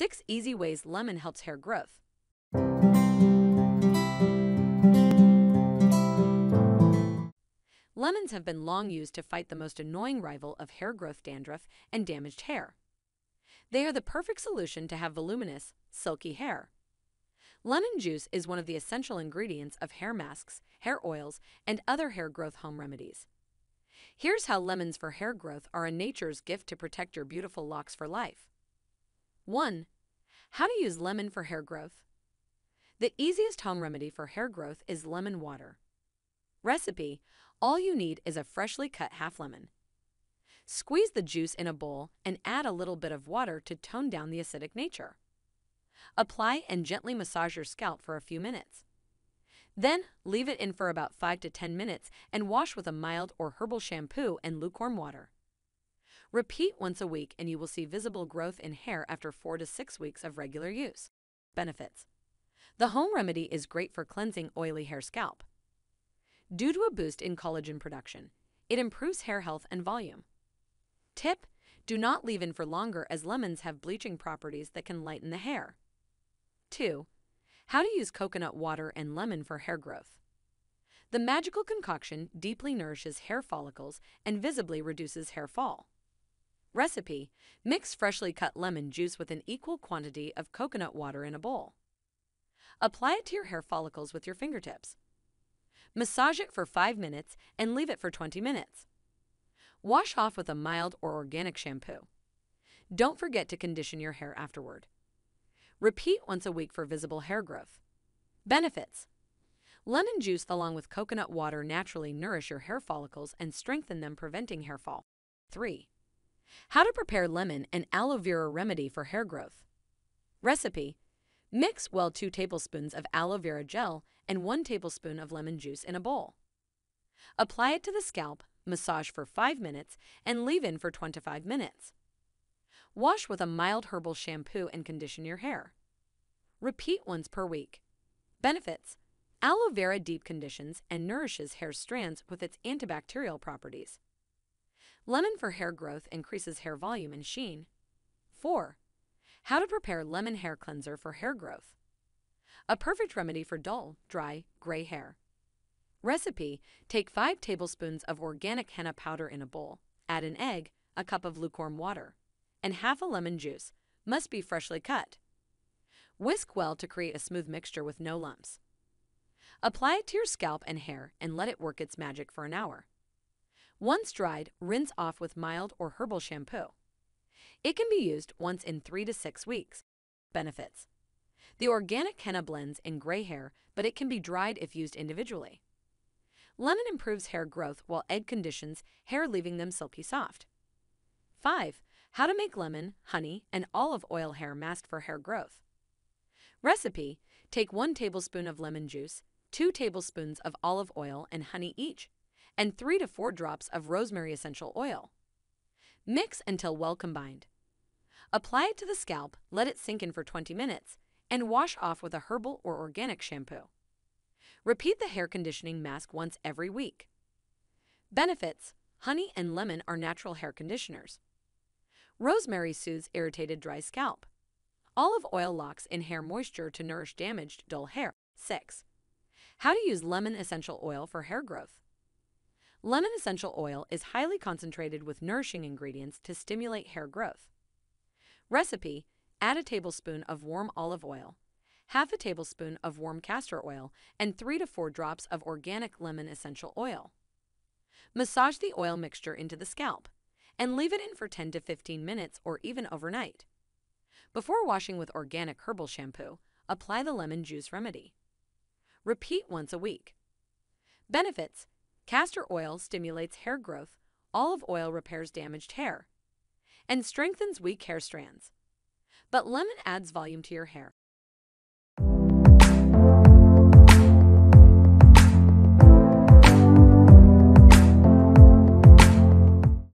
6 Easy Ways Lemon Helps Hair Growth. Lemons have been long used to fight the most annoying rival of hair growth, dandruff, and damaged hair. They are the perfect solution to have voluminous, silky hair. Lemon juice is one of the essential ingredients of hair masks, hair oils, and other hair growth home remedies. Here's how lemons for hair growth are a nature's gift to protect your beautiful locks for life. 1. How to use lemon for hair growth. The easiest home remedy for hair growth is lemon water. Recipe: all you need is a freshly cut half lemon. Squeeze the juice in a bowl and add a little bit of water to tone down the acidic nature. Apply and gently massage your scalp for a few minutes. Then, leave it in for about 5 to 10 minutes and wash with a mild or herbal shampoo and lukewarm water. Repeat once a week and you will see visible growth in hair after 4 to 6 weeks of regular use. Benefits: the home remedy is great for cleansing oily hair scalp. Due to a boost in collagen production, it improves hair health and volume. Tip: do not leave in for longer as lemons have bleaching properties that can lighten the hair. 2. How to use coconut water and lemon for hair growth. The magical concoction deeply nourishes hair follicles and visibly reduces hair fall. Recipe: mix freshly cut lemon juice with an equal quantity of coconut water in a bowl. Apply it to your hair follicles with your fingertips. Massage it for 5 minutes and leave it for 20 minutes. Wash off with a mild or organic shampoo. Don't forget to condition your hair afterward. Repeat once a week for visible hair growth. Benefits: lemon juice along with coconut water naturally nourish your hair follicles and strengthen them, preventing hair fall. 3. How to prepare lemon and aloe vera remedy for hair growth. Recipe: mix well 2 tablespoons of aloe vera gel and 1 tablespoon of lemon juice in a bowl. Apply it to the scalp, massage for 5 minutes, and leave in for 25 minutes. Wash with a mild herbal shampoo and condition your hair. Repeat once per week. Benefits: aloe vera deep conditions and nourishes hair strands with its antibacterial properties. Lemon for hair growth increases hair volume and sheen. 4. How to prepare lemon hair cleanser for hair growth. A perfect remedy for dull, dry, gray hair. Recipe: take 5 tablespoons of organic henna powder in a bowl, add an egg, a cup of lukewarm water, and half a lemon juice, must be freshly cut. Whisk well to create a smooth mixture with no lumps. Apply it to your scalp and hair and let it work its magic for an hour. Once dried, rinse off with mild or herbal shampoo. It can be used once in 3 to 6 weeks. Benefits: the organic henna blends in gray hair, but it can be dried if used individually. Lemon improves hair growth while egg conditions hair, leaving them silky soft. 5. How to make lemon, honey, and olive oil hair mask for hair growth. Recipe: take 1 tablespoon of lemon juice, 2 tablespoons of olive oil and honey each, and 3 to 4 drops of rosemary essential oil. Mix until well combined. Apply it to the scalp, let it sink in for 20 minutes, and wash off with a herbal or organic shampoo. Repeat the hair conditioning mask once every week. Benefits: honey and lemon are natural hair conditioners. Rosemary soothes irritated dry scalp. Olive oil locks in hair moisture to nourish damaged, dull hair. 6. How to use lemon essential oil for hair growth. Lemon essential oil is highly concentrated with nourishing ingredients to stimulate hair growth. Recipe: add a tablespoon of warm olive oil, half a tablespoon of warm castor oil, and 3 to 4 drops of organic lemon essential oil. Massage the oil mixture into the scalp and leave it in for 10 to 15 minutes or even overnight. Before washing with organic herbal shampoo, apply the lemon juice remedy. Repeat once a week. Benefits: castor oil stimulates hair growth, olive oil repairs damaged hair, and strengthens weak hair strands. But lemon adds volume to your hair,